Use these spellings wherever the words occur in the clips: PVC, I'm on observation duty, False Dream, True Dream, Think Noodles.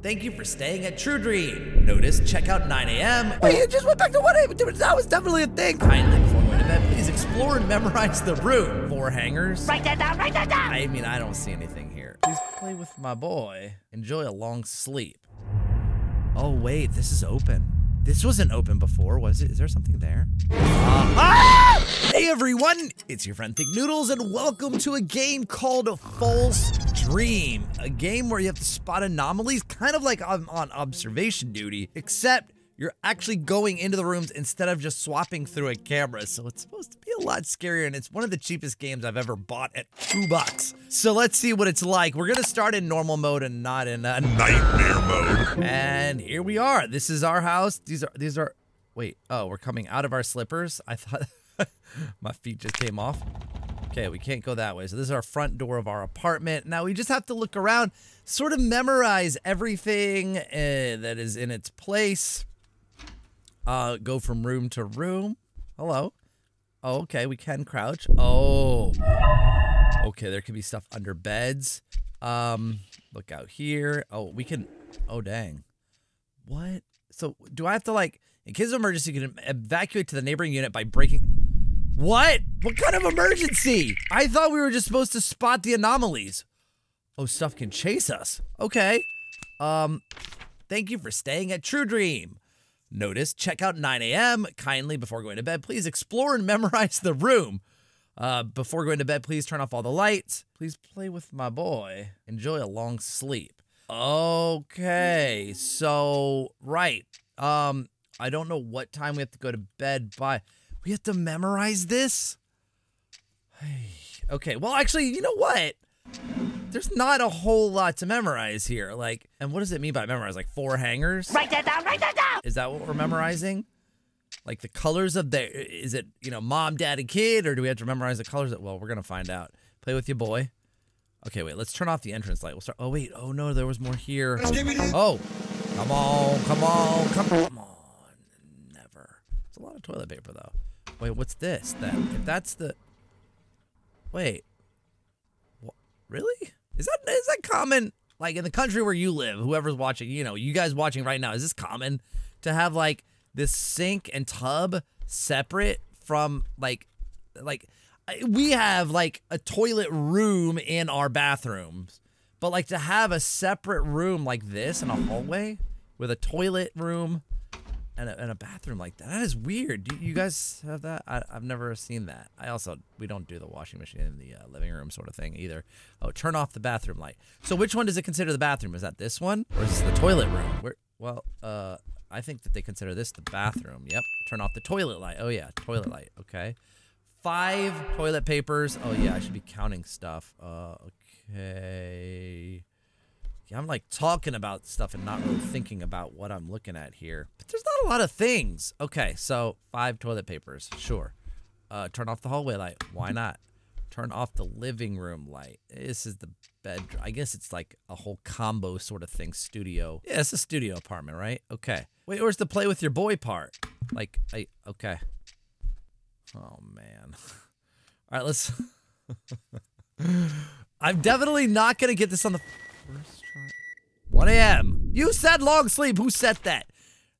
Thank you for staying at True Dream. Notice checkout 9 a.m. Wait, you just went back to 1 a.m. That was definitely a thing. Kindly, before going to bed, please explore and memorize the route. 4 hangers. Write that down, write that down. I mean, I don't see anything here. Please play with my boy. Enjoy a long sleep. Oh, wait, this is open. This wasn't open before, was it? Is there something there? Hey, everyone. It's your friend Think Noodles, and welcome to a game called False Dream, a game where you have to spot anomalies, kind of like I'm on observation duty, except you're actually going into the rooms instead of just swapping through a camera. So it's supposed to be a lot scarier, and it's one of the cheapest games I've ever bought at $2. So let's see what it's like. We're gonna start in normal mode and not in nightmare mode. And here we are. This is our house. These are. Wait. Oh, we're coming out of our slippers. I thought my feet just came off. Okay, we can't go that way. So this is our front door of our apartment. Now we just have to look around, sort of memorize everything that is in its place. Go from room to room. Hello. Oh, okay, we can crouch. Oh. Okay, there could be stuff under beds. Look out here. Oh, we can. Oh, dang. What? So do I have to, like, in case of emergency, you can evacuate to the neighboring unit by breaking. What? What kind of emergency? I thought we were just supposed to spot the anomalies. Oh, stuff can chase us. Okay. Thank you for staying at True Dream. Notice checkout 9 a.m. Kindly, before going to bed, please explore and memorize the room. Before going to bed, please turn off all the lights. Please play with my boy. Enjoy a long sleep. Okay. So, right. I don't know what time we have to go to bed by. We have to memorize this? Okay, well, actually, you know what? There's not a whole lot to memorize here. Like, and what does it mean by memorize? Like 4 hangers? Write that down, write that down! Is that what we're memorizing? Like the colors of the, is it, you know, mom, dad, and kid? Or do we have to memorize the colors? Well, we're gonna find out. Play with your boy. Okay, wait, let's turn off the entrance light. We'll start, oh wait, oh no, there was more here. Oh, come on, come on, come on. Never. It's a lot of toilet paper though. Wait, what's this then? If that's the, wait, what? Really? Is that common? Like in the country where you live, whoever's watching, you know, you guys watching right now, is this common to have like this sink and tub separate from like we have like a toilet room in our bathrooms, but like to have a separate room like this in a hallway with a toilet room and a bathroom like that, that is weird. Do you guys have that? I've never seen that. I also, we don't do the washing machine in the living room sort of thing either. Oh, turn off the bathroom light. So which one does it consider the bathroom? Is that this one? Or is this the toilet room? Where, well, I think that they consider this the bathroom. Yep, turn off the toilet light. Oh yeah, toilet light, okay. 5 toilet papers. Oh yeah, I should be counting stuff. Okay. Yeah, I'm like talking about stuff and not really thinking about what I'm looking at here. But there's not a lot of things. Okay, so 5 toilet papers, sure. Turn off the hallway light, why not? Turn off the living room light. This is the bedroom. I guess it's like a whole combo sort of thing, studio. Yeah, it's a studio apartment, right? Okay. Wait, where's the play with your boy part? Like, okay. Oh, man. All right, let's. I'm definitely not going to get this on the first try. 1 a.m. You said long sleep. Who said that?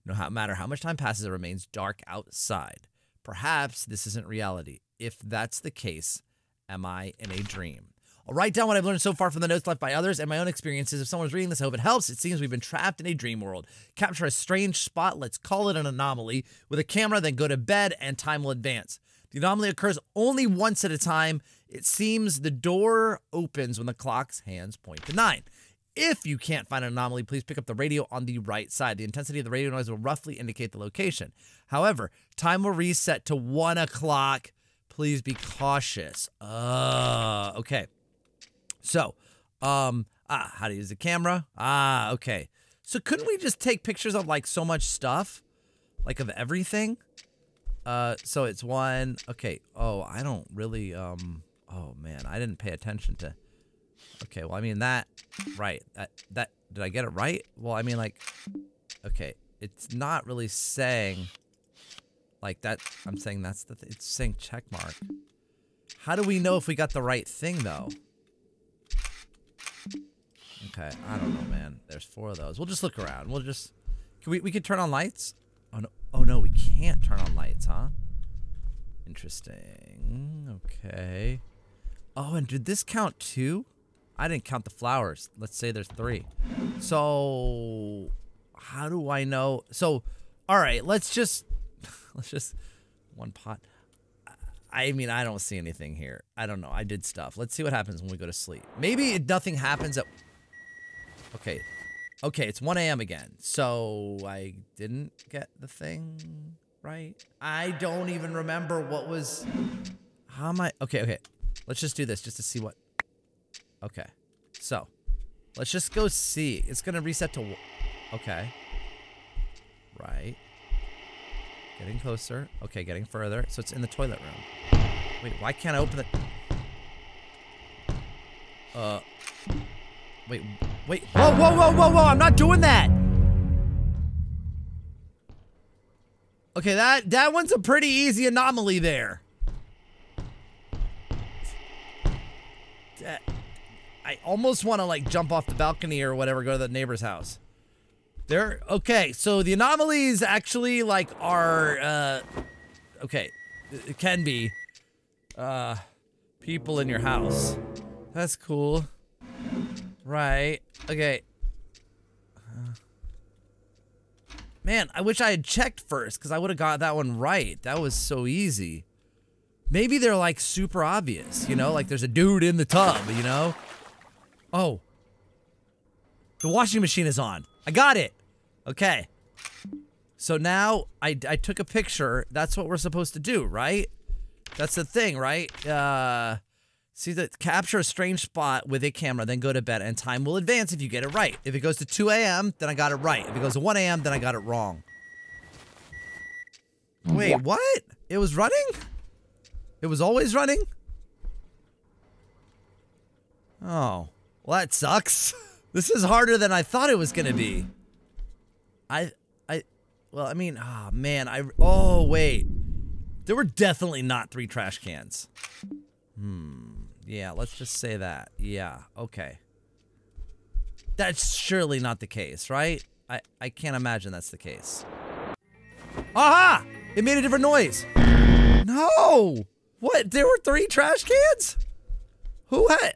No matter how much time passes, it remains dark outside. Perhaps this isn't reality. If that's the case, am I in a dream? I'll write down what I've learned so far from the notes left by others and my own experiences. If someone's reading this, I hope it helps. It seems we've been trapped in a dream world. Capture a strange spot, let's call it an anomaly, with a camera, then go to bed, and time will advance. The anomaly occurs only once at a time. It seems the door opens when the clock's hands point to 9. If you can't find an anomaly, please pick up the radio on the right side. The intensity of the radio noise will roughly indicate the location. However, time will reset to 1 o'clock. Please be cautious. Okay. So, how to use the camera? Okay. So couldn't we just take pictures of like so much stuff? Like of everything? So it's one, okay. Oh, I don't really, oh man, I didn't pay attention to, okay. Well, I mean that, right. That, did I get it right? Well, I mean like, okay. It's not really saying like that. I'm saying that's the thing. It's saying check mark. How do we know if we got the right thing though? Okay, I don't know, man. There's four of those. We'll just look around. We'll just... Can we could turn on lights? Oh, no, we can't turn on lights, huh? Interesting. Okay. Oh, and did this count too? I didn't count the flowers. Let's say there's three. So... How do I know? So, all right, let's just one pot. I mean, I don't see anything here. I don't know. I did stuff. Let's see what happens when we go to sleep. Maybe nothing happens at... Okay. Okay, it's 1 a.m. again. So I didn't get the thing right. I don't even remember what was... How am I... Okay. Let's just do this just to see what... Okay. So let's just go see. It's going to reset to... Okay. Right. Getting closer. Okay, getting further. So it's in the toilet room. Wait, why can't I open the... Wait. Whoa. I'm not doing that. Okay, that one's a pretty easy anomaly there. I almost want to, like, jump off the balcony or whatever, go to the neighbor's house. Okay, so the anomalies actually, like, are, okay, it can be, people in your house. That's cool. Right, okay. Man, I wish I had checked first, because I would have got that one right. That was so easy. Maybe they're, like, super obvious, you know? Like, there's a dude in the tub, you know? Oh. The washing machine is on. I got it. Okay, so now I took a picture. That's what we're supposed to do, right? That's the thing, right? See that capture a strange spot with a camera, then go to bed, and time will advance if you get it right. If it goes to 2 a.m., then I got it right. If it goes to 1 a.m., then I got it wrong. Wait, what? It was running? It was always running? Oh, well, that sucks. This is harder than I thought it was gonna be. Oh, wait. There were definitely not 3 trash cans. Yeah, let's just say that. Yeah, okay. That's surely not the case, right? I can't imagine that's the case. Aha! It made a different noise. No! What? There were 3 trash cans? Who had...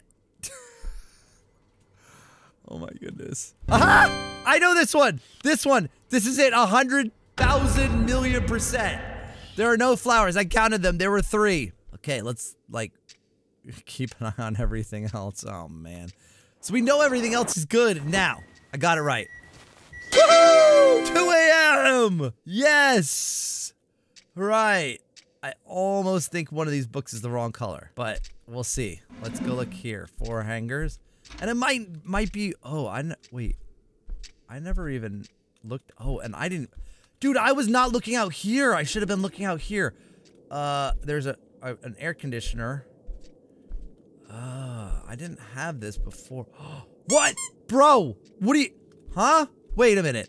Oh my goodness. Aha! I know this one! This one! This is it, 100,000,000,000%! There are no flowers, I counted them, there were 3. Okay, let's, like, keep an eye on everything else. Oh man. So we know everything else is good now. I got it right. Woohoo! 2 a.m.! Yes! Right. I almost think one of these books is the wrong color, but we'll see. Let's go look here. 4 hangers. And it might be, oh, wait, I never even looked, oh, and I didn't, dude, I was not looking out here, I should have been looking out here. There's an air conditioner. I didn't have this before. What? Bro, what do you, huh? Wait a minute.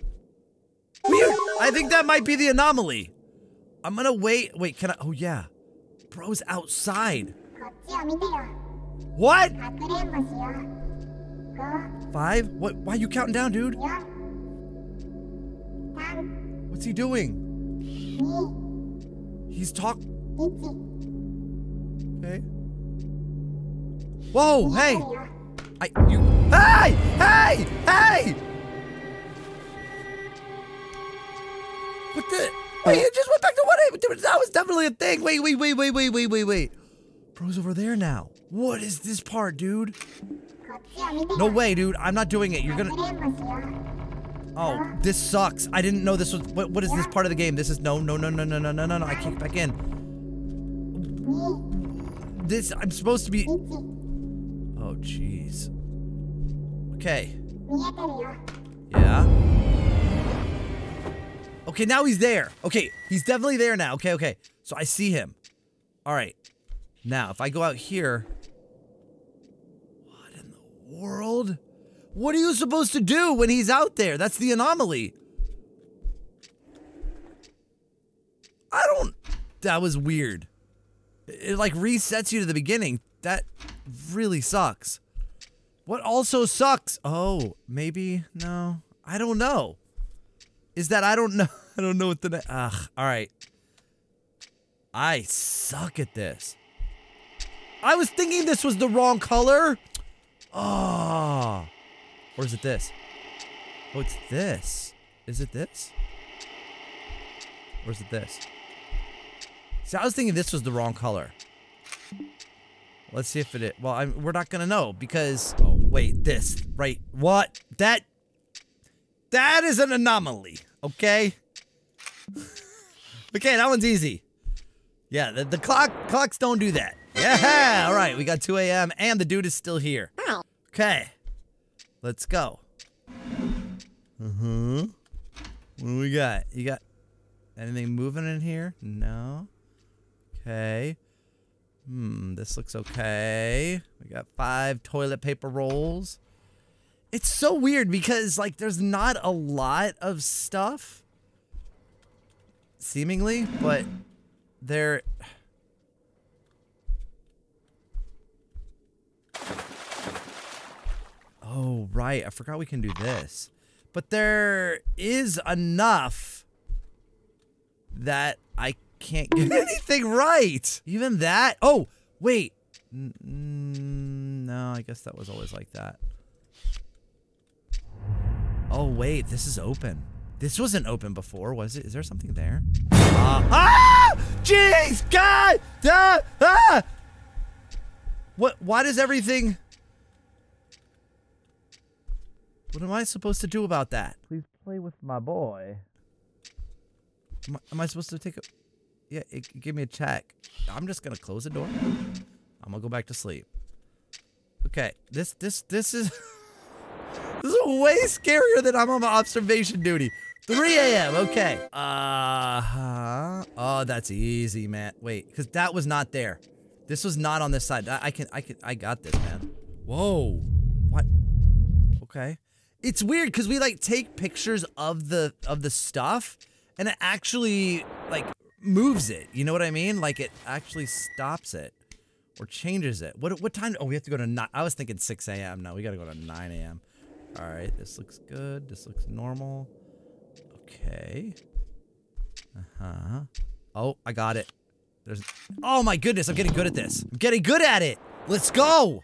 I think that might be the anomaly. I'm gonna wait, can I, oh yeah. Bro's outside. What? 5? What? Why are you counting down, dude? What's he doing? He's talking. Okay. Whoa! Hey! Hey! Hey! Hey! What the? Wait, it just went back to 1 a.m. That was definitely a thing. Wait. Bro's over there now. What is this part, dude? No way, dude. I'm not doing it. You're gonna... Oh, this sucks. I didn't know this was... What is this part of the game? This is... No. I can't get back in. This... I'm supposed to be... Oh, jeez. Okay. Yeah. Okay, now he's there. Okay, he's definitely there now. Okay. So I see him. All right. Now, if I go out here... World? What are you supposed to do when he's out there? That's the anomaly. That was weird. It like resets you to the beginning. That really sucks. What also sucks? Oh, maybe, no, I don't know. Is that I don't know. I don't know what the ugh, all right. I suck at this. I was thinking this was the wrong color. Oh. Or is it this? Oh, it's this. Is it this? Or is it this? See, I was thinking this was the wrong color. Let's see if it is. Well, we're not gonna know because. Oh, wait, this. Right. What? That is an anomaly. Okay? Okay, that one's easy. Yeah, the clocks don't do that. Yeah, all right, we got 2 a.m. and the dude is still here. Okay, let's go. What do we got? You got anything moving in here? No. Okay. This looks okay. We got 5 toilet paper rolls. It's so weird because, like, there's not a lot of stuff, seemingly, but there. Oh, right. I forgot we can do this. But there is enough that I can't get anything right. Even that? Oh, wait. No, I guess that was always like that. Oh, wait. This is open. This wasn't open before, was it? Is there something there? Ah! Jeez! God! Ah! What? Why does everything... What am I supposed to do about that? Please play with my boy. Am I supposed to take a... Yeah, it gave me a check. I'm just gonna close the door. I'm gonna go back to sleep. Okay, this is... This is way scarier than I'm on observation duty. 3 a.m., okay. Oh, that's easy, man. Wait, because that was not there. This was not on this side. I got this, man. Whoa. What? Okay. It's weird because we like take pictures of the stuff and it actually like moves it. You know what I mean? Like it actually stops it or changes it. What time? Oh, we have to go to 9. I was thinking 6 a.m. No, we gotta go to 9 a.m. All right, this looks good. This looks normal. Okay. Uh-huh. Oh, I got it. Oh my goodness, I'm getting good at this. I'm getting good at it. Let's go.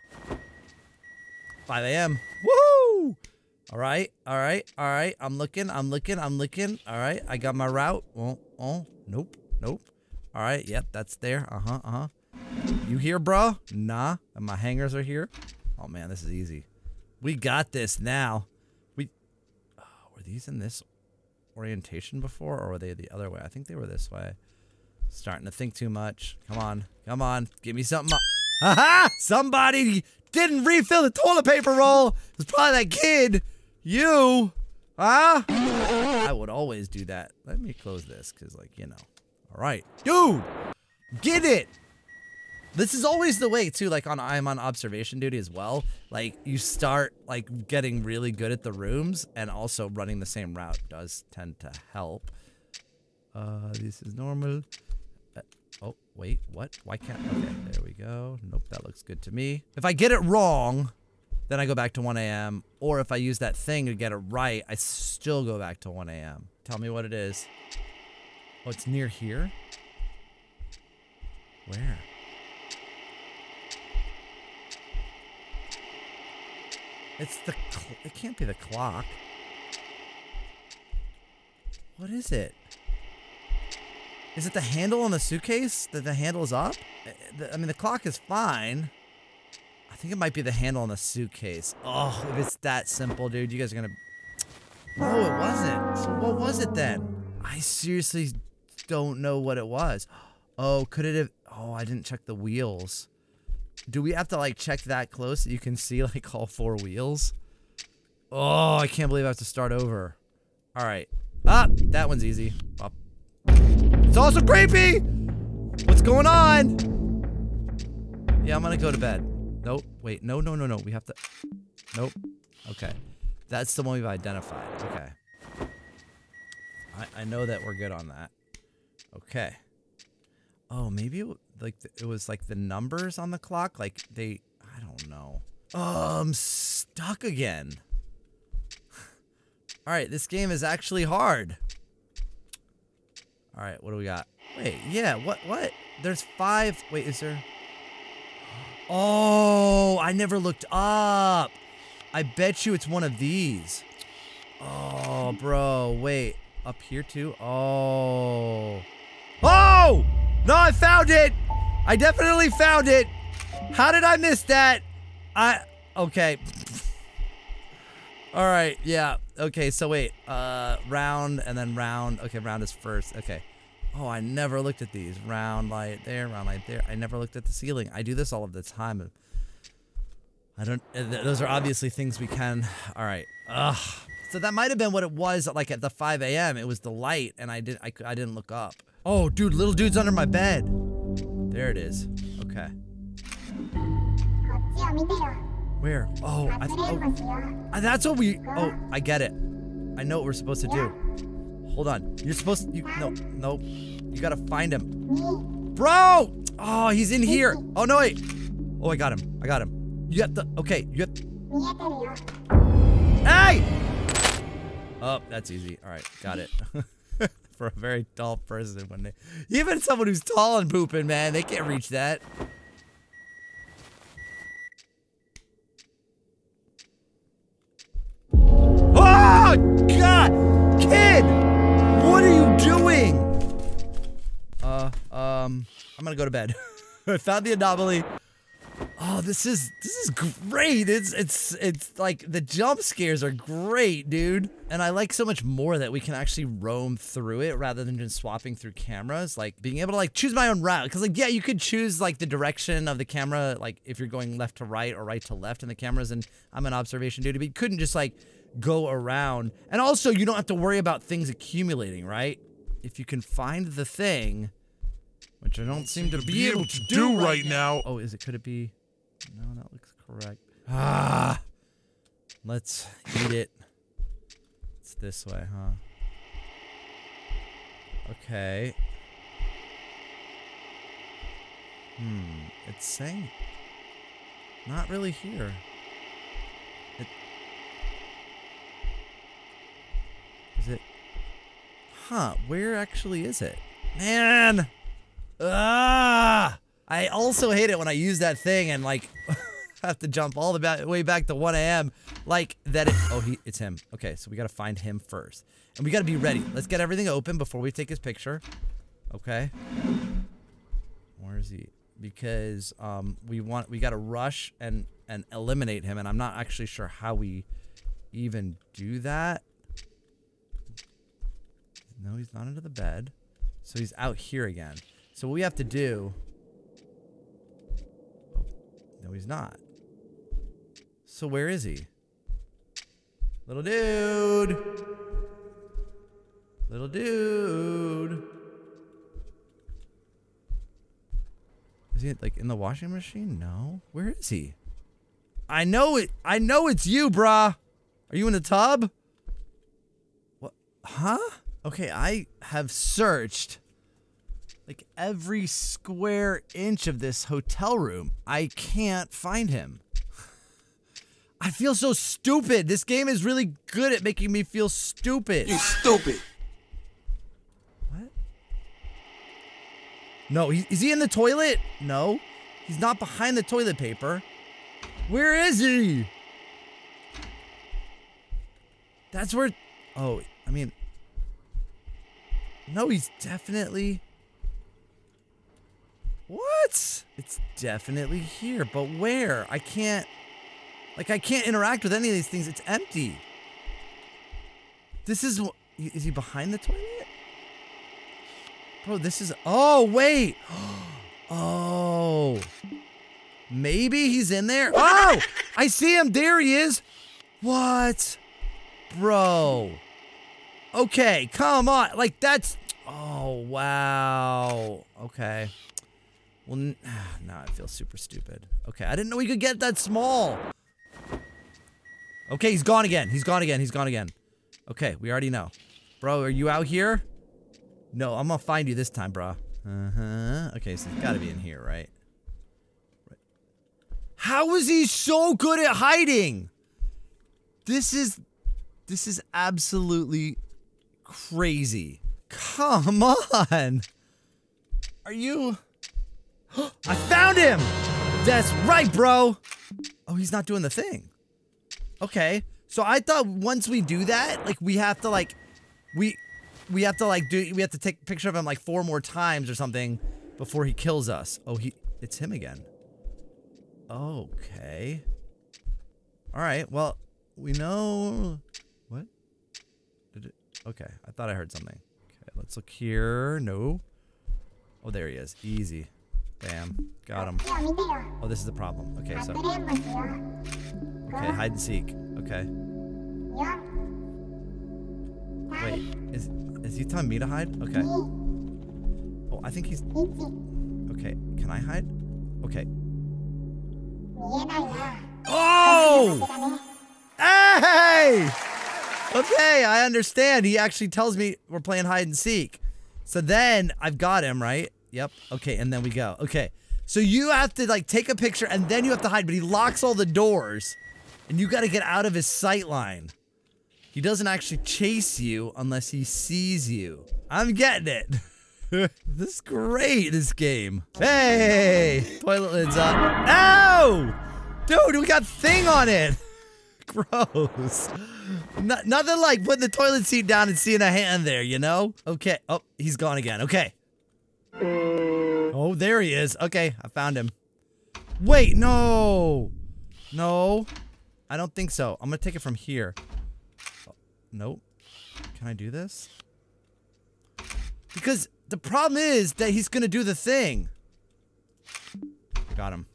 5 a.m. Woohoo! All right. I'm looking. All right, I got my route. Oh, nope. All right, yep, that's there. You here, bro? Nah, and my hangers are here. Oh man, this is easy. We got this now. Were these in this orientation before, or were they the other way? I think they were this way. Starting to think too much. Come on. Give me something. Haha! Somebody didn't refill the toilet paper roll. It was probably that kid. You, huh? I would always do that. Let me close this, cause like you know. All right, dude, get it. This is always the way too. Like on I'm on observation duty as well. Like you start like getting really good at the rooms, and also running the same route does tend to help. This is normal. Oh, wait, what? Why can't, okay, there we go. Nope, that looks good to me. If I get it wrong, then I go back to 1 a.m. Or if I use that thing to get it right, I still go back to 1 a.m. Tell me what it is. Oh, it's near here? Where? It's the, it can't be the clock. What is it? Is it the handle on the suitcase? That the handle's up? I mean, the clock is fine. I think it might be the handle on the suitcase. Oh, if it's that simple, dude, you guys are gonna... No, it wasn't. So what was it then? I seriously don't know what it was. Oh, could it have... Oh, I didn't check the wheels. Do we have to, like, check that close that you can see, like, all 4 wheels? Oh, I can't believe I have to start over. All right. Up. That one's easy. Up. It's also creepy! What's going on? Yeah, I'm gonna go to bed. Nope. Wait, no. We have to... Nope. Okay. That's the one we've identified. Okay. I know that we're good on that. Okay. Oh, maybe it was like the numbers on the clock? Like, they... I don't know. Oh, I'm stuck again. Alright, this game is actually hard. Alright, what do we got? Wait, yeah, what? There's five. Wait, is there? Oh, I never looked up. I bet you it's one of these. Oh, bro, wait. Up here, too? Oh. Oh! No, I found it! I definitely found it! How did I miss that? Okay. Alright, yeah. Okay, so wait. Round and then round. Okay, round is first. Okay. Oh, I never looked at these. Round light there, round light there. I never looked at the ceiling. I do this all of the time. I don't... those are obviously things we can... Alright. Ugh. So that might have been what it was like at the 5 a.m. It was the light, and I didn't look up. Oh, dude, little dude's under my bed. There it is. Okay. Where? Oh, that's what we... Oh, I get it. I know what we're supposed to do. Hold on. You're supposed to... No. You gotta find him. Bro! Oh, he's in here. Oh, no, wait. Oh, I got him. You have to... Okay, you have to... Hey! Oh, that's easy. All right, got it. For a very tall person, when they, even someone who's tall and pooping, man, they can't reach that. Oh God, kid, what are you doing? I'm gonna go to bed. I found the anomaly. Oh, this is great. It's like the jump scares are great, dude. And I like so much more that we can actually roam through it rather than just swapping through cameras. Like being able to like choose my own route. Cause like, yeah, you could choose like the direction of the camera. Like if you're going left to right or right to left in the cameras, and I'm on observation duty, but you couldn't just like go around. And also you don't have to worry about things accumulating, right? If you can find the thing, which I don't seem to be able to do right now. Oh, could it be? No, that looks correct. Ah! Let's eat it. It's this way, huh? Okay. It's saying... Not really here. Is it... Huh, where actually is it? Man! Ah! I also hate it when I use that thing and like have to jump all the way back to 1 a.m. Like that. It's him. Okay, so we gotta find him first, and we gotta be ready. Let's get everything open before we take his picture. Okay. Where is he? Because we gotta rush and eliminate him, and I'm not actually sure how we even do that. No, he's not under the bed, so he's out here again. So what we have to do. No, he's not. So where is he? Little dude! Little dude! Is he, like, in the washing machine? No. Where is he? I know it's you, brah! Are you in the tub? What? Huh? Okay, I have searched... like every square inch of this hotel room. I can't find him. I feel so stupid. This game is really good at making me feel stupid. You stupid. What? No, is he in the toilet? No, he's not behind the toilet paper. Where is he? That's where, oh, I mean, no, he's definitely... What? It's definitely here, but where? I can't interact with any of these things. It's empty. Is he behind the toilet? Bro, oh, wait. Oh. Maybe he's in there. Oh, I see him. There he is. What? Bro. Okay, come on. Like that's, oh, wow. Okay. Well, nah, I feel super stupid. Okay, I didn't know he could get that small. Okay, he's gone again. He's gone again. Okay, we already know. Bro, are you out here? No, I'm gonna find you this time, bro. Okay, so he's gotta be in here, right? How is he so good at hiding? This is absolutely crazy. Come on. Are you? I found him! That's right, bro! Oh, he's not doing the thing. Okay. So I thought once we do that, like, we have to, like, we have to take a picture of him, like, 4 more times or something before he kills us. Oh, it's him again. Okay. Alright, well, we know... What? Did it... Okay, I thought I heard something. Okay, let's look here. No. Oh, there he is. Easy. Bam. Got him. Oh, this is the problem. Okay, so... Okay, hide and seek. Okay. Wait, is he telling me to hide? Okay. Oh, I think he's... Okay, can I hide? Okay. Oh! Hey! Okay, I understand. He actually tells me we're playing hide and seek. So then, I've got him, right? Yep. Okay, and then we go. Okay. So you have to, like, take a picture, and then you have to hide, but he locks all the doors. And you gotta get out of his sight line. He doesn't actually chase you unless he sees you. I'm getting it. This is great, this game. Hey! Toilet lid's up. Ow! Dude, we got thing on it! Gross. Nothing like putting the toilet seat down and seeing a hand there, you know? Okay. Oh, he's gone again. Okay. Oh, there he is. Okay, I found him. Wait, no! No. I don't think so. I'm gonna take it from here. Oh, nope. Can I do this? Because... the problem is that he's gonna do the thing. I got him.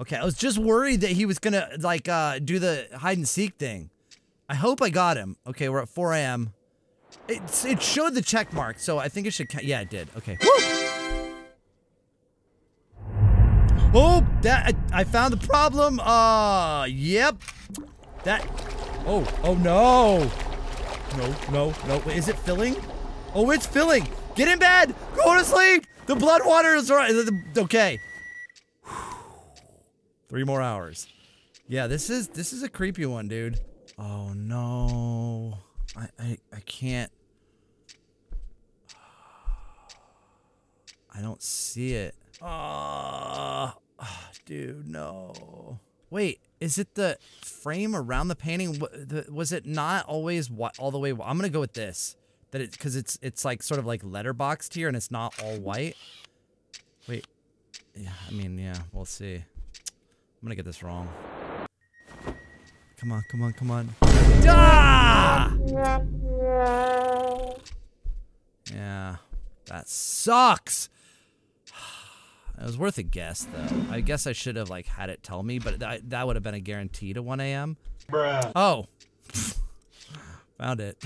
Okay, I was just worried that he was gonna, like, do the hide and seek thing. I hope I got him. Okay, we're at 4 a.m. It showed the check mark, so I think it should count. Yeah, it did. Okay. Woo! Oh, that, I found the problem. Yep. That, oh no. No. Wait, is it filling? Oh, it's filling! Get in bed! Go to sleep! The blood water is right. Okay. 3 more hours. Yeah, this is a creepy one, dude. Oh no. I can't. I don't see it. Oh, dude, no. Wait, is it the frame around the painting? Was it not always all the way? I'm gonna go with this. That it, because it's like sort of like letterboxed here, and it's not all white. Wait, yeah, I mean, yeah, we'll see. I'm gonna get this wrong. Come on. Ah! Yeah, that sucks. It was worth a guess, though. I guess I should have like had it tell me, but that would have been a guarantee to 1 a.m. Bruh. Oh, found it.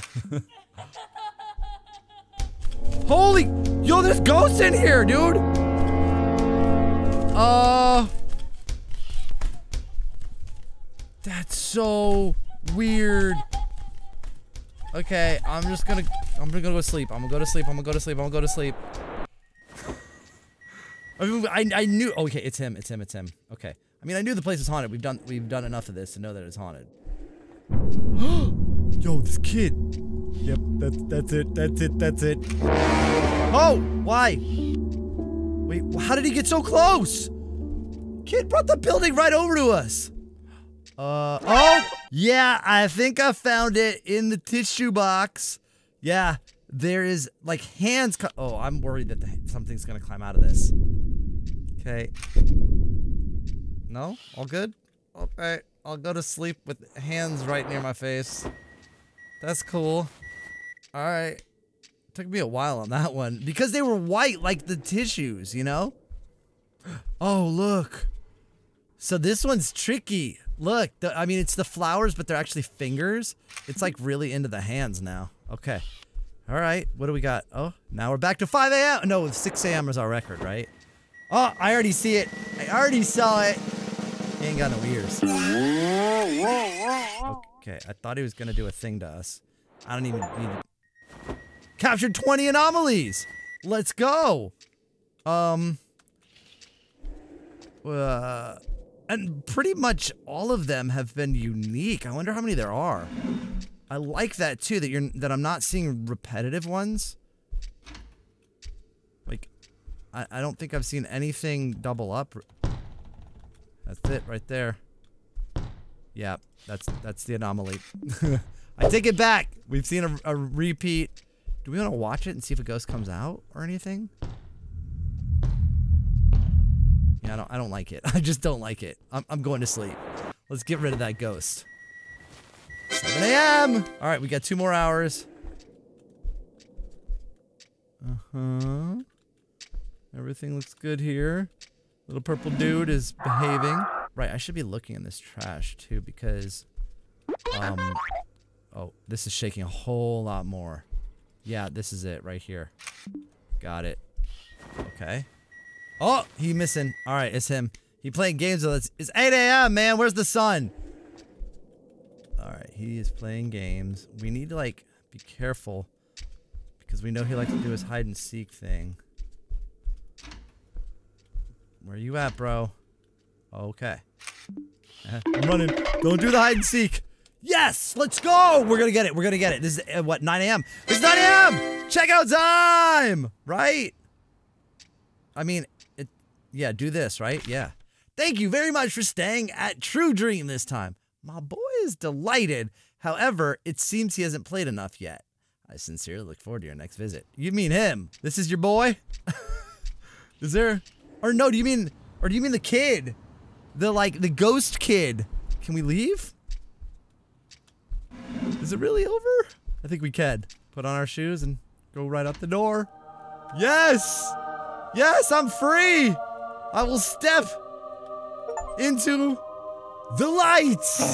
Holy, yo, there's ghosts in here, dude. That's so weird. Okay, I'm just gonna go to sleep. I'm gonna go to sleep. I mean, I knew. Okay, it's him. Okay, I mean, I knew the place was haunted. We've done enough of this to know that it's haunted. Yo, this kid. Yep, that's it. Oh, why? Wait, how did he get so close? Kid brought the building right over to us. Oh, yeah, I think I found it in the tissue box. Yeah, there is, like, hands. Oh, I'm worried that something's gonna climb out of this. Okay. No? All good? Okay, I'll go to sleep with hands right near my face. That's cool. All right, took me a while on that one because they were white like the tissues, you know? Oh, look. So this one's tricky. Look, I mean, it's the flowers, but they're actually fingers. It's like really into the hands now. Okay. All right, what do we got? Oh, now we're back to 5 a.m. No, 6 a.m. is our record, right? Oh, I already see it. I already saw it. He ain't got no ears. Okay, I thought he was gonna do a thing to us. I don't even need to. Captured 20 anomalies! Let's go! And pretty much all of them have been unique. I wonder how many there are. I like that too, that I'm not seeing repetitive ones. Like, I don't think I've seen anything double up. That's it right there. Yeah, that's the anomaly. I take it back. We've seen a repeat. Do we want to watch it and see if a ghost comes out or anything? Yeah, I don't like it. I just don't like it. I'm going to sleep. Let's get rid of that ghost. 7 a.m. All right, we got 2 more hours. Everything looks good here. Little purple dude is behaving. Right, I should be looking in this trash too because oh, this is shaking a whole lot more. Yeah, this is it right here. Got it. Okay. Oh, he missing. All right, it's him. He playing games with us. It's 8 a.m., man. Where's the sun? All right, he is playing games. We need to, like, be careful because we know he likes to do his hide-and-seek thing. Where you at, bro? Okay. I'm running. Don't do the hide-and-seek. Yes! Let's go! We're gonna get it. We're gonna get it. This is, what, 9 a.m.? It's 9 a.m.! Checkout time! Right? I mean, yeah, do this, right? Yeah. Thank you very much for staying at True Dream this time. My boy is delighted. However, it seems he hasn't played enough yet. I sincerely look forward to your next visit. You mean him? This is your boy? Is there? Or no? Do you mean the kid? The ghost kid? Can we leave? Is it really over? I think we can. Put on our shoes and go right out the door. Yes. Yes, I'm free! I will step into the lights!